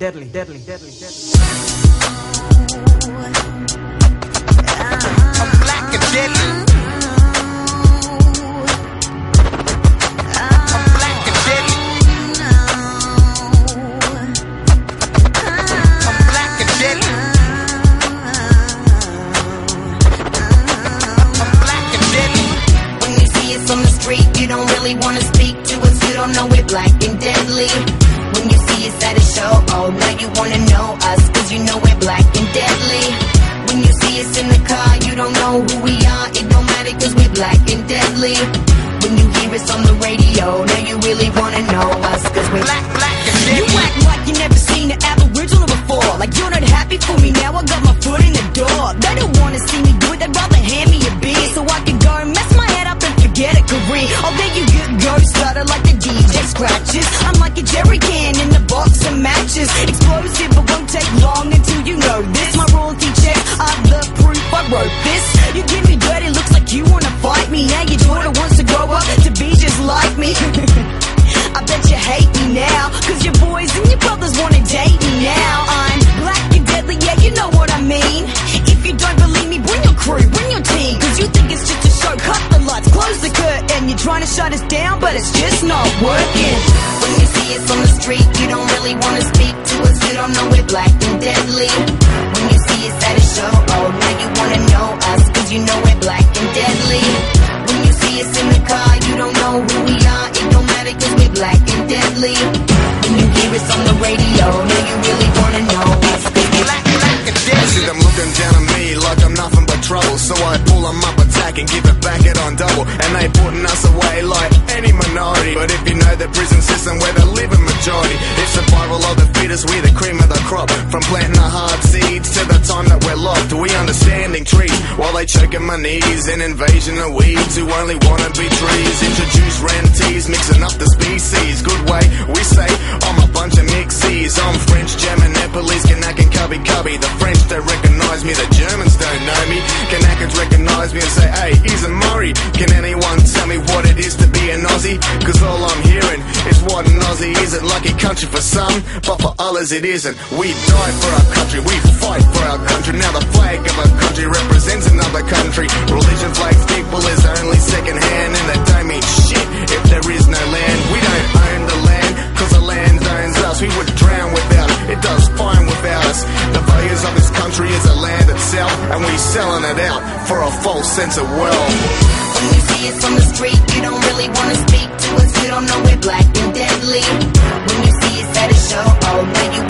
deadly. I'm black and deadly. I'm black and deadly. I'm black and deadly. I'm black and deadly. When you see us on the street, you don't really wanna speak to us. You don't know we're black and deadly. When you see us at a show, oh, now you wanna know us, cause you know we're black and deadly. When you see us in the car, you don't know who we are, it don't matter cause we're black and deadly. When you hear us on the radio, now you really wanna know us, cause we're black and deadly. You act like you never seen an aboriginal before, like you're not happy for me now, I got my foot in the door. They don't wanna see me do it, they'd rather hand me a beer, so I can go and mess my head up and forget a career. Oh, there you go, started like the DJ scratches, I'm like a jerry can. Explosive, but won't take long until you know this. My royalty checks are the proof I wrote this. You give me dirty looks like you wanna fight me. Now your daughter wants to grow up to be just like me. I bet you hate me now, cause your boys and your brothers wanna date me now. I'm black and deadly, yeah, you know what I mean. If you don't believe me, bring your crew, bring your team, cause you think it's just a show, cut the lights, close the curtain. You're trying to shut us down, but it's just not working. When you see us on the street, you don't really wanna speak to us. You don't know we're black and deadly. When you see us at a show, oh, now you wanna know us, cause you know we're black and deadly. When you see us in the car, you don't know who we are, it don't matter cause we're black and deadly. When you hear us on the radio, now you really wanna know us, cause we're black and deadly. I see them looking down on me like I'm nothing but trouble, so I pull them up, attack and give it back it on double. And they putting us away like any minority, but if you know the prison system where they live in majority, it's survival of the fittest, we're the cream of the crop. From planting the hard seeds to the time that we're locked, we understanding trees while they choking my knees. An invasion of weeds who only wanna be trees. Introduce rentees, mixing up the species. Good way, we say I'm a bunch of mixies. I'm French, German, Nepalese, Kanak and Cubby. The French, they recognise me, the Germans don't know me. Kanakans recognise me and say, hey, he's a Murray. Can anyone tell me what it is to be an Aussie? Cause all I'm hearing is what an Aussie isn't. Lucky country for some, but for others it isn't. We die for our country, we fight for our country. Now the flag of our country represents another country. Religion flags people is only second hand, and that don't mean shit if there is no land. We don't own the land, cause the land owns us. We would drown without it, it does fine without us. The values of this country is the land itself, and we selling it out for a false sense of wealth. When you see us on the street, you don't really wanna speak to us. You don't know we're black and deadly. When you see us at a show, oh, now you